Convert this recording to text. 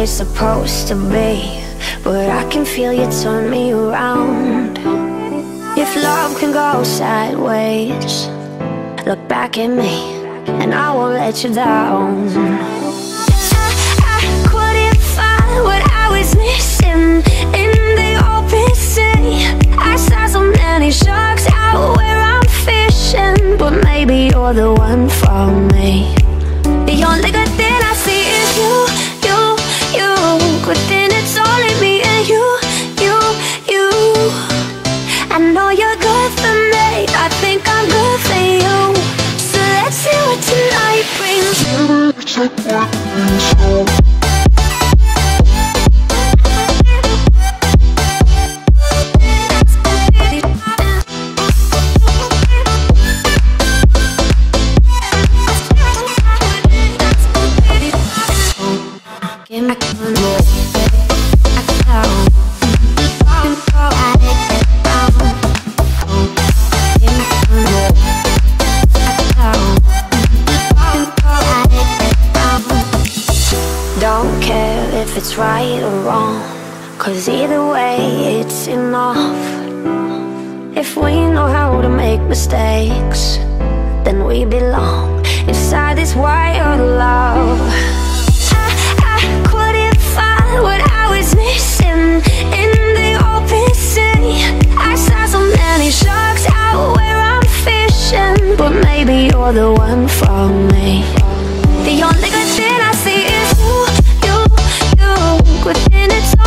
it's supposed to be, but I can feel you turn me around. If love can go sideways, look back at me and I won't let you down. I couldn't find what I was missing in the open sea. I saw so many sharks out where I'm fishing, but maybe you're the one for me. The only good thing I see is you, you, you. Good thing it's only me and you, you, you. I know you're good for me, I think I'm good for you. So let's see what tonight brings. It's right or wrong, cause either way it's enough. If we know how to make mistakes, then we belong inside this wild love. I couldn't find what I was missing in the open sea. I saw so many sharks out where I'm fishing, but maybe you're the one for me. The only good thing I see is you. Within its